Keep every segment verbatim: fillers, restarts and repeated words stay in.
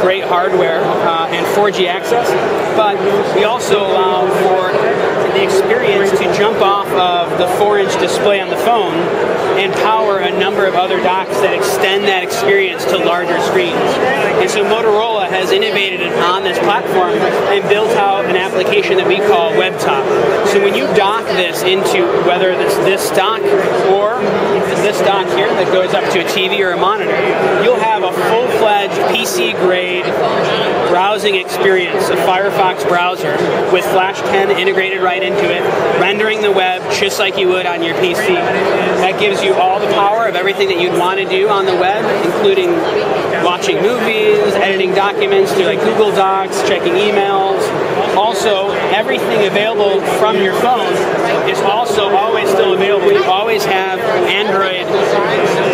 great hardware uh, and four G access, but we also allow for the experience to jump off of the four inch display on the phone and power a number of other docks that extend that experience to larger screens. And so Motorola has innovated on this platform and built out an application that we call WebTop. So when you dock this into whether it's this dock or this dock here that goes up to a T V or a monitor, you'll have a full-fledged P C-grade browsing experience, a Firefox browser with Flash ten integrated right into it, rendering the web just like you would on your P C. That gives you all the power of everything that you'd want to do on the web, including watching movies, editing documents through like Google Docs, checking emails. Also, everything available from your phone is also always still available. You always have Android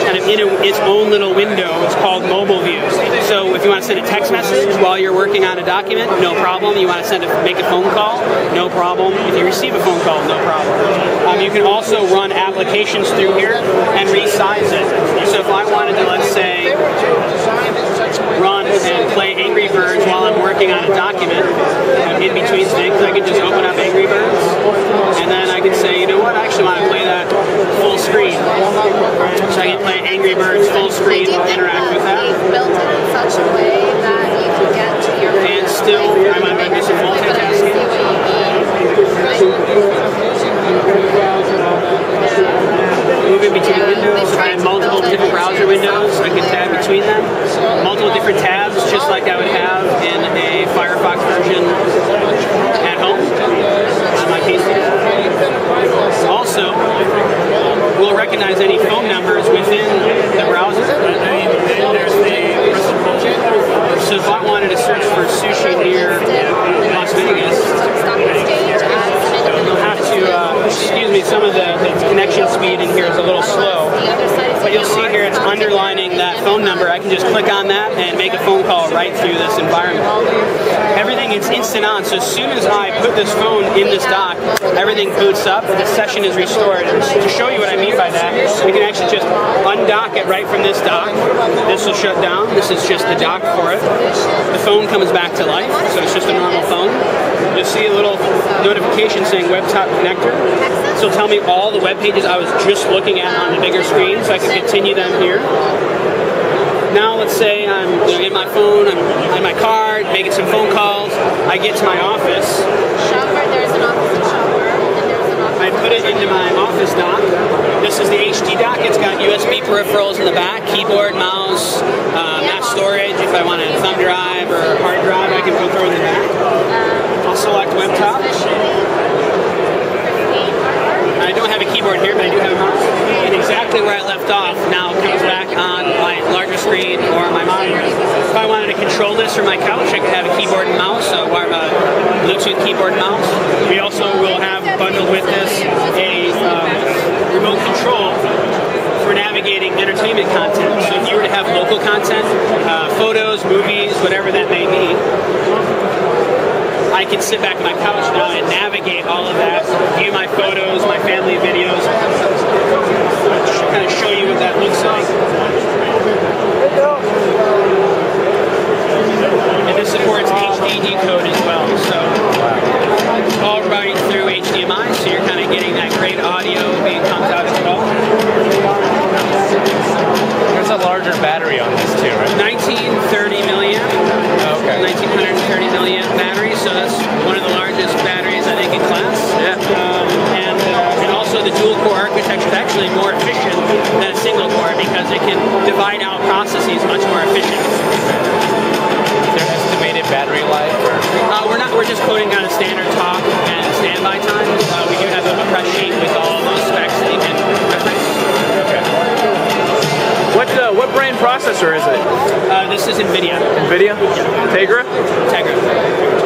kind of in a, its own little window. It's called mobile views. So if you want to send a text message while you're working on a document, no problem. You want to send a, make a phone call, no problem. If you receive a phone call, no problem. Um, you can also run applications through here and resize it. So if I wanted to, let's say, run and play Angry Birds while I'm working on a document in between things, I can just open up Angry Birds and then I can say, you know what, I actually want to play that full screen. So I can play Angry Birds full screen and interact with that. Built it in such a way that you can get to your and still, I might be doing some multitasking. Moving between windows, if I have multiple different browser windows, I can tab between them. Multiple different tabs, just like I would have in a Firefox version at home on my P C. Also, we'll recognize any phone numbers within the browser. So if I wanted to search for sushi near Las Vegas, to, uh, excuse me, some of the, the connection speed in here is a little slow, but you'll see here it's underlining that phone number. I can just click on that and make a phone call right through this environment. Everything is instant on, so as soon as I put this phone in this dock, everything boots up, the session is restored. And to show you what I mean by that, we can actually just undock it right from this dock. This will shut down, this is just the dock for it. The phone comes back to life, so it's just a normal phone. You'll see a little notification saying WebTop Connector. This will tell me all the web pages I was just looking at on the bigger screen, so I can continue them here. Now let's say I'm you know, in my phone, I'm in my car, making some phone calls, I get to my office. Shower, there's an office shower, and there's an office. I put it into my office dock. This is the H D dock. It's got U S B peripherals in the back, keyboard, mouse, uh, mass storage. If I want a thumb drive or hard drive, I can go through in the back. I'll select WebTop. I don't have a keyboard here, but I do have a mouse. And exactly where I left off now comes back on my larger screen or my monitor. If I wanted to control this from my couch, I could have a keyboard and mouse, or a Bluetooth keyboard and mouse. We also will have bundled with this a uh, remote control for navigating entertainment content. So if you were to have local content, uh, photos, movies, whatever that may be, I can sit back on my couch now and navigate all of that, view my photos, my family videos, just kind of show you what that looks like. And this supports H D decode as well, so all right through H D M I, so you're kind of getting that great audio being pumped out as well. There's a larger battery on this too, right? nineteen thirty milliamp. Oh, okay. nineteen thirty milliamp battery, so that's one of the largest batteries I think in class. Yeah. Um, and, uh, and also the dual core architecture is actually more efficient than a single core because it can divide out processes much more efficient. Is there estimated battery life? Or? Uh, we're not. We're just quoting kind of standard talk and standby times. Uh, we do have a press sheet with all of those specs that you can reference. Okay. What uh, what brand processor is it? Uh, this is NVIDIA. NVIDIA? Tegra? Tegra.